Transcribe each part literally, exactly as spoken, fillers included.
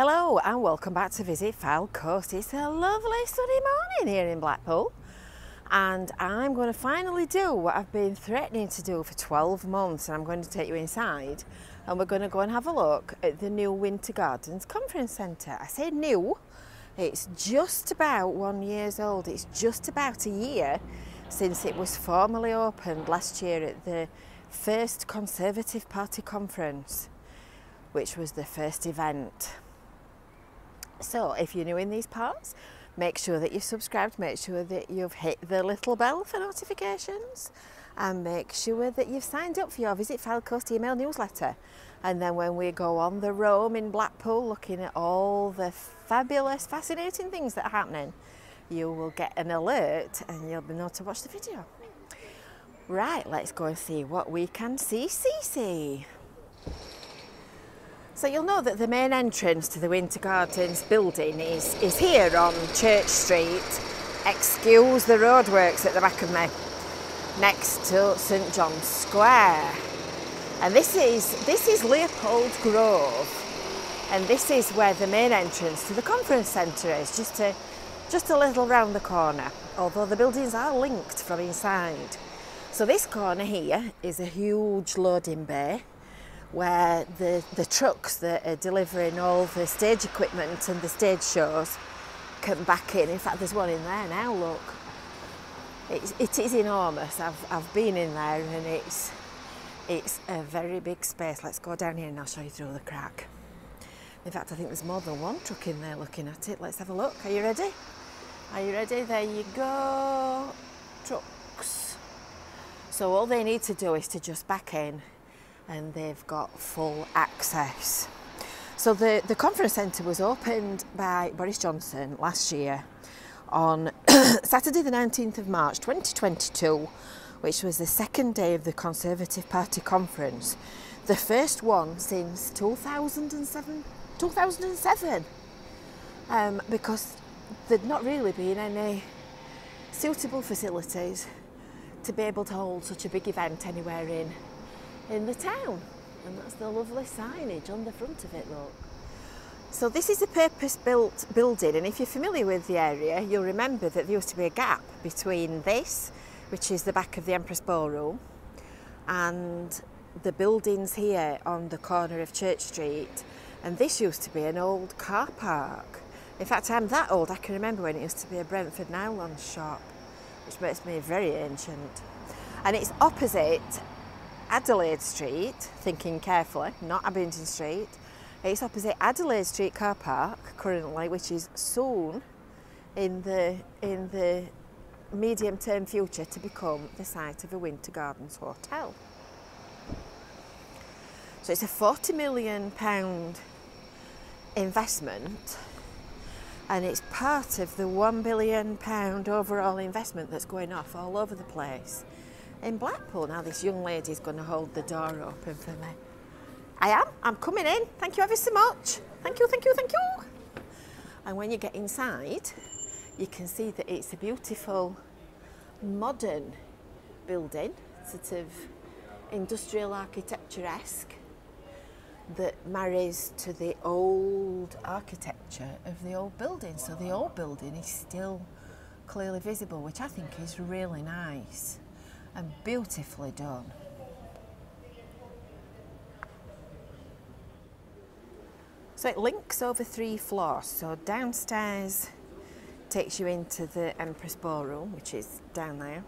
Hello and welcome back to Visit Foul Coast. It's a lovely sunny morning here in Blackpool and I'm going to finally do what I've been threatening to do for twelve months, and I'm going to take you inside and we're going to go and have a look at the new Winter Gardens Conference Centre. I say new, it's just about one year old. It's just about a year since it was formally opened last year at the first Conservative Party Conference, which was the first event. So if you're new in these parts, make sure that you've subscribed, make sure that you've hit the little bell for notifications, and make sure that you've signed up for your Visit Foul Coast email newsletter. And then when we go on the roam in Blackpool looking at all the fabulous, fascinating things that are happening, you will get an alert and you'll be able to watch the video. Right, let's go and see what we can see, see, see. So you'll know that the main entrance to the Winter Gardens building is, is here on Church Street. Excuse the roadworks at the back of me, next to St John's Square. And this is, this is Leopold Grove. And this is where the main entrance to the conference centre is, just a, just a little round the corner, although the buildings are linked from inside. So this corner here is a huge loading bay, where the, the trucks that are delivering all the stage equipment and the stage shows come back in. In fact, there's one in there now, look. It, it is enormous. I've, I've been in there and it's, it's a very big space. Let's go down here and I'll show you through the crack. In fact, I think there's more than one truck in there looking at it. Let's have a look. Are you ready? Are you ready? There you go. Trucks. So all they need to do is to just back in, and they've got full access. So the, the conference centre was opened by Boris Johnson last year on Saturday the nineteenth of March twenty twenty-two, which was the second day of the Conservative Party Conference, the first one since two thousand seven, two thousand seven, um, because there'd not really been any suitable facilities to be able to hold such a big event anywhere in in the town. And that's the lovely signage on the front of it, look. So this is a purpose-built building, and if you're familiar with the area, you'll remember that there used to be a gap between this, which is the back of the Empress Ballroom, and the buildings here on the corner of Church Street. And this used to be an old car park. In fact, I'm that old, I can remember when it used to be a Brentford Nylon shop, which makes me very ancient. And it's opposite Adelaide Street, thinking carefully, not Abingdon Street. It's opposite Adelaide Street car park currently, which is soon in the, in the medium-term future to become the site of a Winter Gardens hotel. So it's a forty million pound investment, and it's part of the one billion pound overall investment that's going off all over the place in Blackpool. Now this young lady is going to hold the door open for me. I am, I'm coming in. Thank you ever so much. Thank you, thank you, thank you. And when you get inside, you can see that it's a beautiful, modern building, sort of industrial architecture-esque, that marries to the old architecture of the old building. So the old building is still clearly visible, which I think is really nice and beautifully done. So it links over three floors. So downstairs takes you into the Empress Ballroom, which is down there.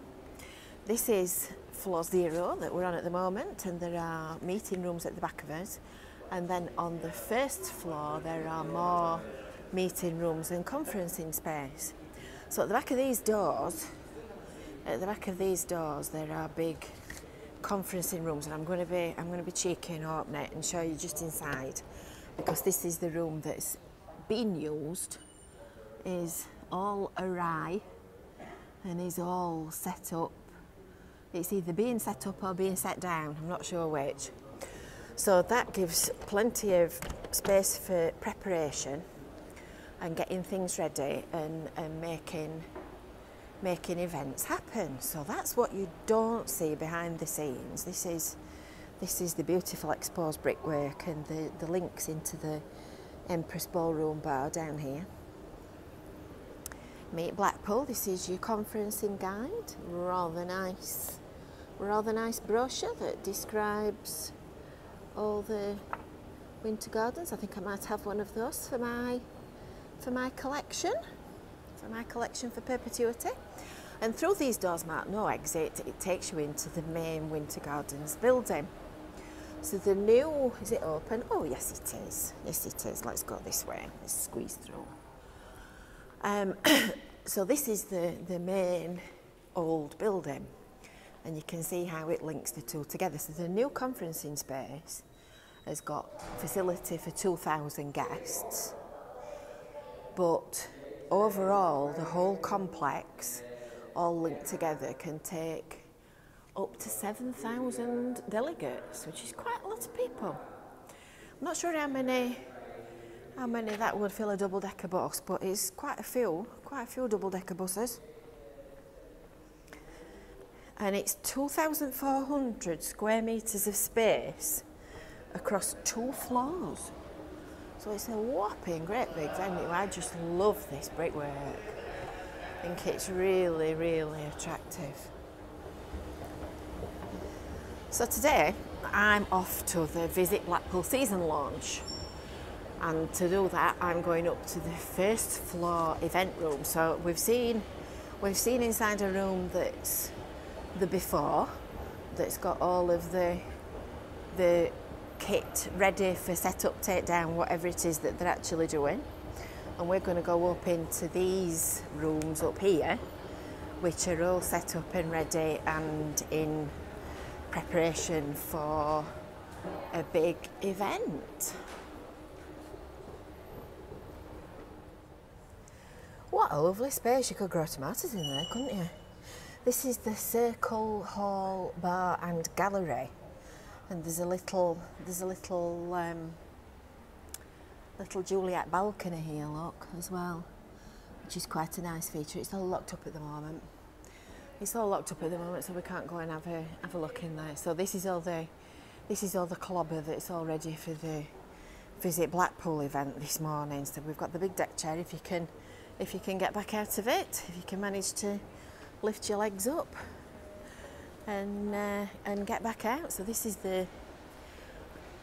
This is floor zero that we're on at the moment, and there are meeting rooms at the back of us. And then on the first floor, there are more meeting rooms and conferencing space. So at the back of these doors, At the back of these doors there are big conferencing rooms, and I'm going to be I'm going to be cheeky and open it and show you just inside, because this is the room that's been used, is all awry and is all set up. It's either being set up or being set down, I'm not sure which. So that gives plenty of space for preparation and getting things ready and, and making making events happen. So that's what you don't see behind the scenes. This is this is the beautiful exposed brickwork and the, the links into the Empress Ballroom bar down here. Meet Blackpool, this is your conferencing guide. Rather nice, rather nice brochure that describes all the Winter Gardens. I think I might have one of those for my for my collection, for my collection for perpetuity. And through these doors marked no exit, it takes you into the main Winter Gardens building. So the new, is it open? Oh yes it is, yes it is. Let's go this way, let's squeeze through. Um, so this is the, the main old building, and you can see how it links the two together. So the new conferencing space has got facility for two thousand guests, but overall the whole complex, all linked together, can take up to seven thousand delegates, which is quite a lot of people. I'm not sure how many how many that would fill a double-decker bus, but it's quite a few, quite a few double-decker buses. And it's two thousand four hundred square metres of space across two floors. So it's a whopping great big venue. I just love this brickwork. I think it's really, really attractive. So today, I'm off to the Visit Blackpool season launch. And to do that, I'm going up to the first floor event room. So we've seen, we've seen inside a room that's the before, that's got all of the, the kit ready for setup, takedown, whatever it is that they're actually doing. And we're going to go up into these rooms up here, which are all set up and ready and in preparation for a big event. What a lovely space, you could grow tomatoes in there, couldn't you? This is the Circle Hall Bar and Gallery, and there's a little, there's a little, um, little Juliet balcony here, look, as well, which is quite a nice feature. It's all locked up at the moment. It's all locked up at the moment, so we can't go and have a have a look in there. So this is all the, this is all the clobber that's all ready for the Visit Blackpool event this morning. So we've got the big deck chair, if you can. If you can get back out of it, if you can manage to lift your legs up and uh, and get back out. So this is the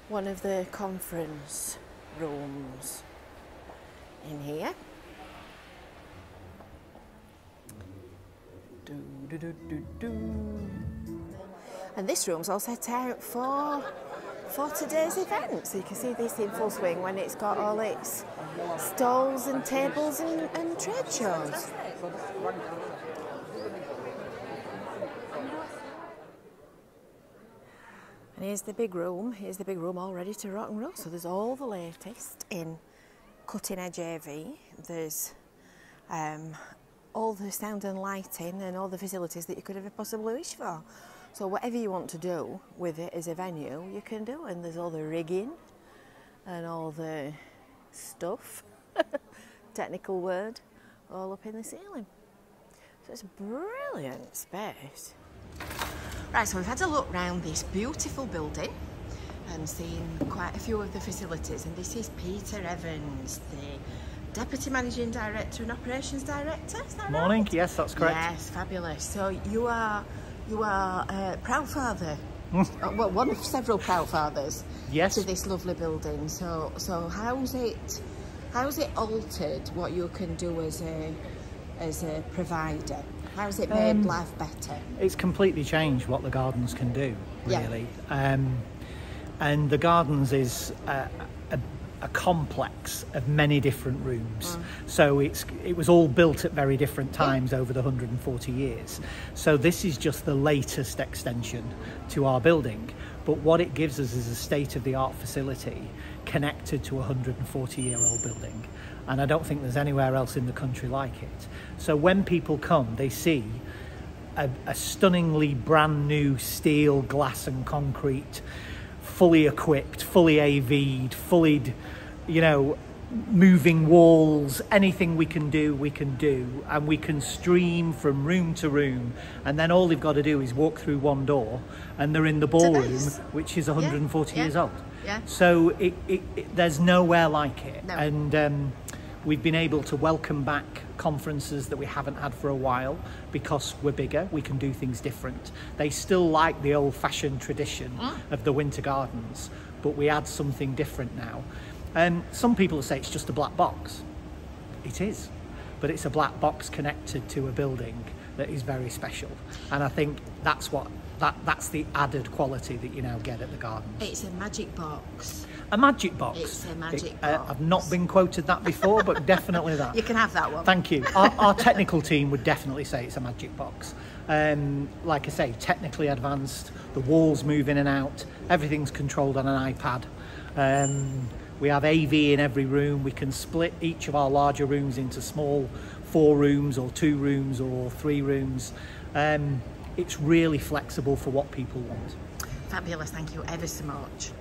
one of the conference rooms in here. Do, do, do, do, do. And this room's all set out for for today's event. So you can see this in full swing when it's got all its stalls and tables and, and trade shows. And here's the big room, here's the big room all ready to rock and roll. So there's all the latest in cutting edge A V. There's um, all the sound and lighting and all the facilities that you could ever possibly wish for. So whatever you want to do with it as a venue, you can do. And there's all the rigging and all the stuff, technical word, all up in the ceiling. So it's a brilliant space. Right, so we've had a look round this beautiful building and seen quite a few of the facilities. And this is Peter Evans, the Deputy Managing Director and Operations Director, is that Morning, right? Yes, that's correct. Yes, fabulous. So you are... You are a proud father, well, one of several proud fathers, yes, to this lovely building. So, so how's it, how's it altered what you can do as a, as a provider? How's it made um, life better? It's completely changed what the gardens can do, really. Yeah. Um, and the gardens is a, a, a complex of many different rooms. Mm. So it's it was all built at very different times over the one hundred and forty years. So this is just the latest extension to our building. But what it gives us is a state-of-the-art facility connected to a one hundred and forty year old building. And I don't think there's anywhere else in the country like it. So when people come, they see a, a stunningly brand new steel, glass and concrete, fully equipped, fully A V'd, fully, you know, moving walls, anything we can do, we can do, and we can stream from room to room, and then all they've got to do is walk through one door and they're in the ballroom, which is one hundred and forty yeah, yeah, years old. Yeah. So it, it, it, there's nowhere like it. No. And um, we've been able to welcome back conferences that we haven't had for a while because we're bigger, we can do things different. They still like the old-fashioned tradition mm. of the Winter Gardens, but we add something different now. And um, some people say it's just a black box. It is, but it's a black box connected to a building that is very special. And I think that's what that that's the added quality that you now get at the Gardens. It's a magic box. A magic box. It's a magic it, box. Uh, I've not been quoted that before, but definitely that. You can have that one. Thank you. Our, our technical team would definitely say it's a magic box. Um, like I say, technically advanced. The walls move in and out. Everything's controlled on an iPad. Um, We have A V in every room. We can split each of our larger rooms into small four rooms or two rooms or three rooms. Um, it's really flexible for what people want. Fabulous, thank you ever so much.